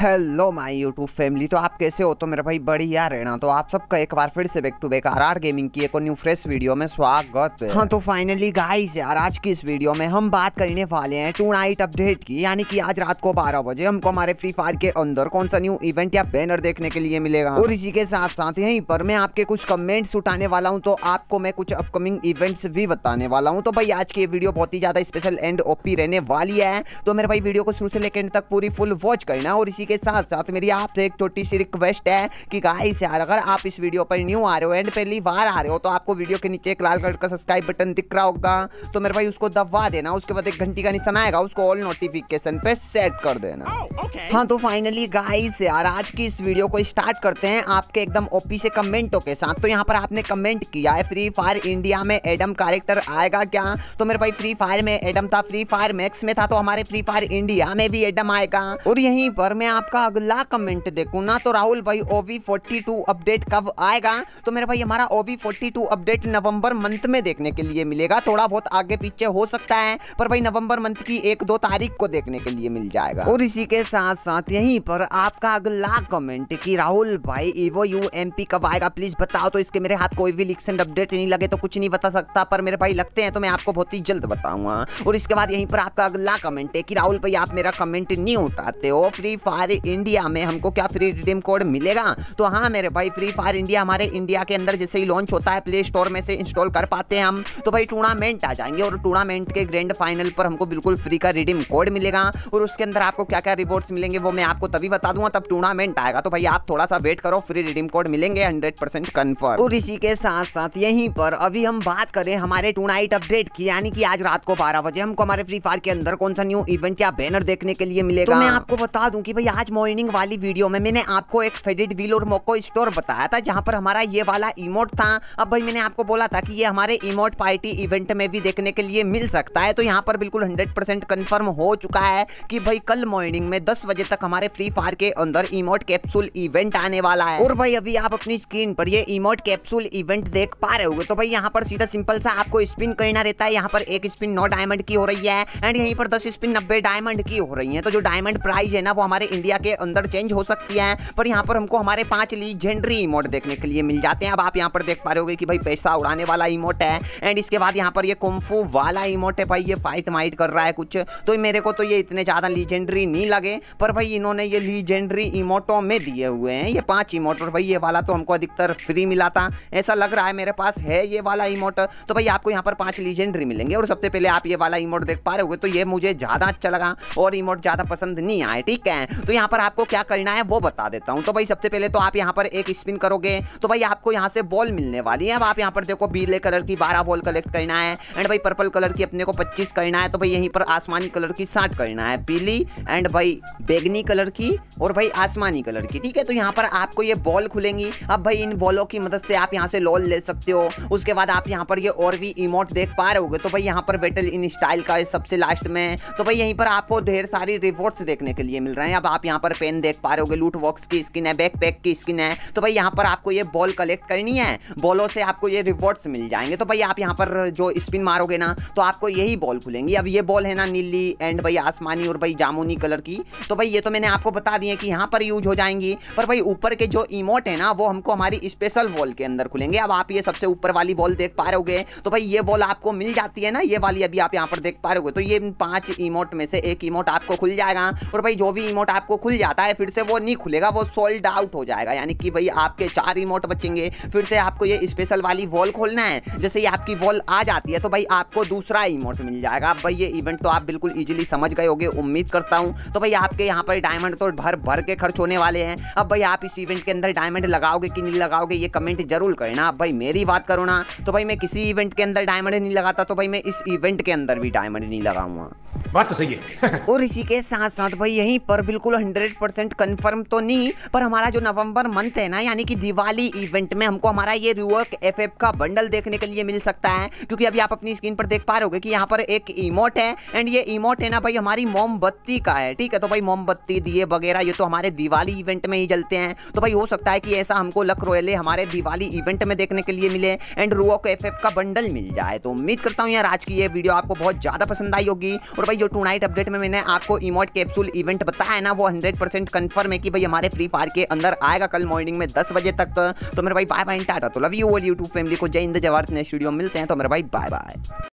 Hello my YouTube family, तो आप कैसे हो? तो मेरा भाई बढ़िया रहना। तो आप सबका एक बार फिर से back to back RR gaming की एक और न्यू फ्रेश वीडियो में स्वागत। हाँ तो फाइनली गाइस यार, आज की इस वीडियो में हम बात करने वाले हैं टू नाइट अपडेट की, यानी कि आज रात को 12 बजे हमको हमारे फ्री फायर के अंदर कौन सा न्यू इवेंट या बैनर देखने के लिए मिलेगा। और इसी के साथ साथ यहीं पर मैं आपके कुछ कमेंट्स उठाने वाला हूँ, तो आपको मैं कुछ अपकमिंग इवेंट्स भी बताने वाला हूँ। तो भाई आज की वीडियो बहुत ही ज्यादा स्पेशल एंड ओपी रहने वाली है, तो मेरे भाई वीडियो को शुरू से लेकर एंड तक पूरी फुल वॉच करना। और इसी के साथ साथ मेरी आपसे एक छोटी सी रिक्वेस्ट है कि गाइस यार, अगर आप इस वीडियो पर न्यू आ रहे हो एंड पहली बार आ रहे हो तो आपको वीडियो के नीचे एक लाल कलर का सब्सक्राइब बटन दिख रहा होगा, तो मेरे भाई उसको दबा देना। उसके बाद एक घंटी का निशान आएगा, उसको ऑल नोटिफिकेशन पे सेट कर देना। हाँ तो फाइनली गाइस यार, आज की इस वीडियो को स्टार्ट करते हैं आपके एकदम ओपी से कमेंटों के साथ। तो यहाँ पर आपने कमेंट किया है, फ्री फायर इंडिया में एडम कैरेक्टर आएगा क्या? तो मेरे भाई फ्री फायर में एडम था, फ्री फायर मैक्स में था, तो हमारे फ्री फायर इंडिया में भी एडम आएगा। और यहीं पर मैं आपका अगला कमेंट देखूं ना, तो राहुल भाई OB42 अपडेट कब आएगा? तो मेरे भाई हमारा OB42 अपडेट नवंबर मंथ में देखने के लिए मिलेगा। थोड़ा बहुत आगे पीछे हो सकता है, पर भाई नवंबर मंथ की 1-2 तारीख को देखने के लिए मिल जाएगा। और इसी के साथ साथ यहीं पर आपका अगला कमेंट कि राहुल भाई इवो UMP कब आएगा, प्लीज बताओ। तो इसके मेरे हाथ कोई भी लीक्स एंड अपडेट नहीं लगे तो कुछ नहीं बता सकता, पर मेरे भाई लगते हैं तो मैं आपको बहुत ही जल्द बताऊंगा। और इसके बाद यहीं पर आपका अगला कमेंट है कि राहुल भाई आप मेरा कमेंट नहीं उठाते हो, फ्री फायर इंडिया में हमको क्या फ्री रिडीम कोड मिलेगा? तो हाँ मेरे भाई, फ्री फायर इंडिया हमारे इंडिया के अंदर जैसे ही लॉन्च होता है प्ले स्टोर में से इंस्टॉल कर पाते हैं हम, तो भाई टूर्नामेंट आ जाएंगे और टूर्नामेंट के ग्रैंड फाइनल पर हमको बिल्कुल फ्री का रिडीम कोड मिलेगा। और उसके अंदर आपको क्या क्या रिवॉर्ड्स मिलेंगे वो मैं आपको तभी बता दूंगा, तब टूर्नामेंट आएगा। तो भाई आप थोड़ा सा वेट करो, फ्री रिडीम कोड मिलेंगे 100% कन्फर्म। और इसी के साथ साथ यहीं पर अभी हम बात करें हमारे टू नाइट अपडेट की, यानी कि आज रात को 12 बजे हमको हमारे फ्री फायर के अंदर कौन सा न्यू इवेंट या बैनर देखने के लिए मिलेगा। मैं आपको बता दूं कि भाई आज मॉर्निंग वाली वीडियो में मैंने आपको एक फेडेड व्हील और मोको स्टोर बताया था, जहां पर हमारा ये वाला इमोट था। अब भाई मैंने आपको बोला था कि ये हमारे इमोट पार्टी इवेंट में भी देखने के लिए मिल सकता है, तो यहां पर बिल्कुल 100% कंफर्म हो चुका है कि भाई कल मॉर्निंग में 10 बजे तक हमारे फ्री फायर के अंदर इमोट कैप्सूल इवेंट आने वाला है। और भाई अभी आप अपनी स्क्रीन पर ये इमोट कैप्सूल इवेंट देख पा रहे होगे। तो भाई यहाँ पर सीधा सिंपल सा आपको स्पिन करना रहता है। यहाँ पर 1 स्पिन 9 डायमंड की हो रही है एंड यहीं पर 10 स्पिन 90 डायमंड की हो रही है। तो जो डायमंड प्राइज है ना वो हमारे इंडिया के अंदर चेंज हो सकती है, पर यहाँ पर हमको हमारे 5 लीजेंडरी इमोट देखने के लिए मिल जाते हैं। अब आप यहाँ पर देख पा रहे होगे कि भाई पैसा उड़ाने वाला इमोट है एंड इसके बाद यहाँ पर ये कुंफू वाला इमोट है। भाई ये फाइट माइट कर रहा है कुछ, तो मेरे को तो ये इतने ज्यादा लीजेंडरी नहीं लगे, पर भाई इन्होंने ये लीजेंडरी इमोटों में दिए हुए हैं ये 5 इमोट। और भाई ये वाला तो हमको अधिकतर फ्री मिला था, ऐसा लग रहा है मेरे पास है ये वाला इमोट। तो भाई आपको यहाँ पर 5 लीजेंडरी मिलेंगे। और सबसे पहले आप ये वाला इमोट देख पा रहे होगे, तो ये मुझे ज्यादा अच्छा लगा और इमोट ज्यादा पसंद नहीं आए, ठीक है। तो यहाँ पर आपको क्या करना है वो बता देता हूँ। तो भाई सबसे पहले तो आप यहाँ पर 1 स्पिन करोगे तो भाई आपको यहाँ से बॉल मिलने वाली है। अब आप यहाँ पर देखो पीले कलर की 12 बॉल कलेक्ट करना है एंड भाई पर्पल कलर की अपने को 25 करना है। तो भाई यहीं पर आसमानी कलर की 60 करना है, पीली एंड भाई बैगनी कलर की और भाई आसमानी कलर की, ठीक है। तो यहाँ पर आपको ये बॉल खुलेंगी। अब भाई इन बॉलों की मदद से आप यहाँ से लॉल ले सकते हो। उसके बाद आप यहाँ पर ये और भी इमोट देख पा रहे होगे। तो भाई यहाँ पर बैटल इन स्टाइल का सबसे लास्ट में, तो भाई यहीं पर आपको ढेर सारी रिवॉर्ड्स देखने के लिए मिल रहे हैं। अब आप यहाँ पर पेन देख पा रहे होगे, लूट बॉक्स की स्किन है, बैकपैक की स्किन है। तो भाई यहाँ पर आपको ये बॉल कलेक्ट करनी है, बॉलों से आपको ये रिवॉर्ड्स मिल जाएंगे। तो भाई आप यहाँ पर जो स्पिन मारोगे ना तो आपको यही बॉल खुलेंगी। अब ये बॉल है ना नीली एंड भाई आसमानी और भाई जामुनी कलर की। तो भाई ये तो मैंने आपको बता दिया कि यहाँ पर यूज हो जाएंगी, पर भाई ऊपर के जो इमोट है ना वो हमको हमारी स्पेशल बॉल के अंदर खुलेंगे। अब आप ये सबसे ऊपर वाली बॉल देख पा रहे होगे, तो भाई ये बॉल आपको मिल जाती है ना, ये वाली अभी आप यहाँ पर देख पा रहे होगे। तो ये 5 इमोट में से 1 इमोट आपको खुल जाएगा। और भाई जो भी इमोट आपको खुल जाता है फिर से वो नहीं खुलेगा, वो सोल्ड आउट हो जाएगा, यानी कि भाई आपके 4 इमोट बचेंगे। फिर से आपको ये स्पेशल वाली वॉल खोलना है। जैसे ही आपकी वॉल आ जाती है तो भाई आपको दूसरा इमोट मिल जाएगा। भाई ये इवेंट तो आप बिल्कुल इजीली समझ गए होगे, उम्मीद करता हूँ। तो भाई आपके यहाँ पर डायमंड तो भर भर के खर्च होने वाले हैं। अब भाई आप इस इवेंट के अंदर डायमंड लगाओगे कि नहीं लगाओगे ये कमेंट जरूर करना। अब भाई मेरी बात करो ना, तो भाई मैं किसी इवेंट के अंदर डायमंड नहीं लगाता, तो भाई मैं इस इवेंट के अंदर भी डायमंड नहीं लगाऊंगा, बात तो सही है। और इसी के साथ साथ भाई यहीं पर बिल्कुल 100% कंफर्म तो नहीं, पर हमारा जो नवंबर मंथ है ना, यानी कि दिवाली इवेंट में हमको हमारा ये रिवर्क FF का बंडल देखने के लिए मिल सकता है। क्योंकि अभी आप अपनी स्क्रीन पर देख पा रहे होगे कि यहाँ पर 1 इमोट है एंड ये इमोट है ना भाई हमारी मोमबत्ती का है, ठीक है। तो भाई मोमबत्ती दिए वगैरह ये तो हमारे दिवाली इवेंट में ही जलते हैं। तो भाई हो सकता है कि ऐसा हमको लक रॉयले हमारे दिवाली इवेंट में देखने के लिए मिले एंड रुआ को FF का बंडल मिल जाए। तो उम्मीद करता हूँ यार आज की ये वीडियो आपको बहुत ज़्यादा पसंद आई होगी। और भाई जो टुनाइट अपडेट में मैंने आपको इमोट कैप्सूल इवेंट बताया है ना, वो 100% कन्फर्म है कि भाई हमारे फ्री फायर के अंदर आएगा कल मॉर्निंग में 10 बजे तक। तो मेरे भाई बाय बाय, टाटा। तो love you all YouTube family को, जय हिंद जय भारत। नेक्स्ट वीडियो मिलते हैं, तो मेरे भाई बाय बाय।